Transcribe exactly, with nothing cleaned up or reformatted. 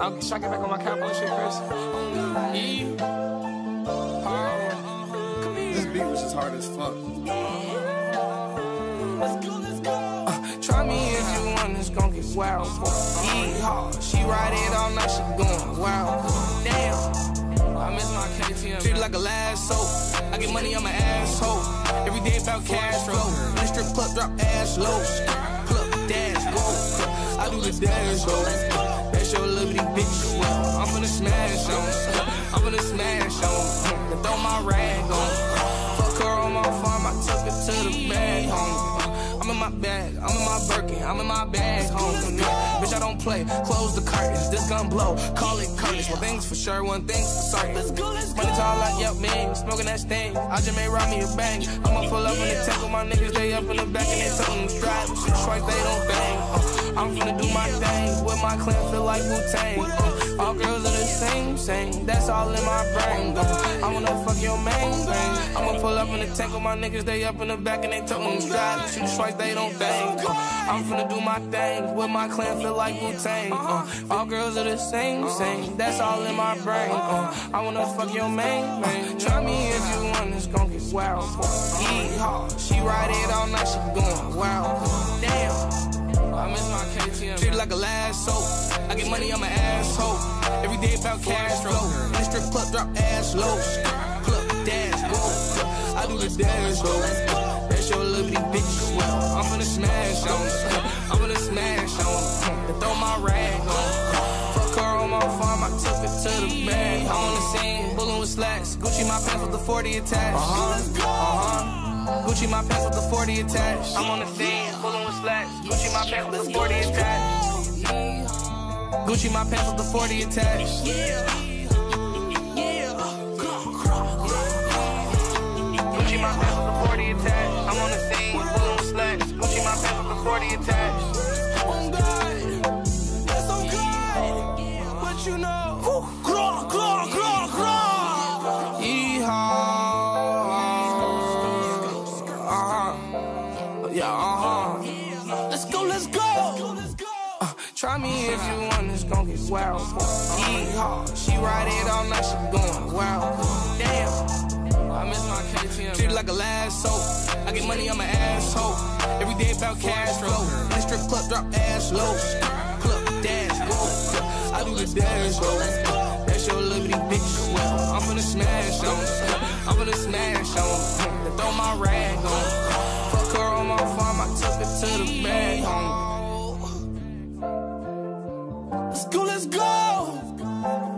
I'll, should I get back on my cowboy shit, Chris? E. Power. This beat was just hard as fuck. Let's go, let's go. Uh, try me if you want, it's gon' get wild. E. She ride it all night, she going wild. Damn, I miss my K T M. Treat it like a lasso. I get money, I'm an asshole. Every day about cash flow. I strip club, drop ass low. Club, dash, go. I do the dash, go. That's your little bitch. I'm gonna smash on. I'm gonna smash on. And throw my rag on. Fuck her on my farm, I took it to the bag, homie. I'm in my bag, I'm in my Birkin, I'm in my bag, homie. Bitch, I don't play. Close the curtains, this gun blow. Call it curtains. One thing's for sure, one thing's for certain. Let's go, let's go. Yep, man, smoking that stain. I just may rob me a bang. I'ma pull up in the tank with my niggas, they up in the back and they something strap. Shit right, they don't bang. Uh, I'm finna do my thing. With my clan, feel like Wu-Tang. Uh, all girls are the same, same. That's all in my brain. Uh, I'm gonna fuck your main thing. I'ma pull up in the tank with my niggas, they up in the back and they something strap. Shit right, they don't bang. Uh, I'm finna do my thing. With my clan, feel like Wu-Tang. Uh, all girls are the same, same. That's all in my brain. Uh, I wanna fuck your main thing. Try me if you want, it's gon' get wild. Yeehaw, she ride it all night, she going wild. Damn, I miss my K T M. Treat it like a lasso. I get money, I'm an asshole. Every day about cash flow. I strip club, drop ass low. Club, dash, go. I do the dash, go. That's your little bitch. I'm gonna smash on. I'm gonna smash on. And throw my rag on. Fuck her on my farm, I took it to the bag. I'm on the scene. Slacks. Gucci my pants with the forty attached. Uh-huh, uh-huh. Gucci my pants with the forty attached. I'm on the scene, pulling with slacks. Gucci my pants with the forty attached. Gucci my pants with the forty attached. Gucci my pants with the forty attached. I'm on the scene, pulling with slacks. Gucci my pants with the forty attached. Oh God, that's so good. But you know, claw, claw, claw, claw. Try me if you want, it's gon' get wild. Yeehaw, she ride it all night, she going wild. Damn, I miss my K T M. Treat it like a lasso. I get money, I'm an asshole. Every day about cash flow. I strip club, drop ass low. Club, dash, go. I do the dash, go. That's your little bitch. I'm finna smash on. I'm finna smash on. And throw my rag on. Fuck her on my farm, I took it to the bag, homie. Let's go, let's go!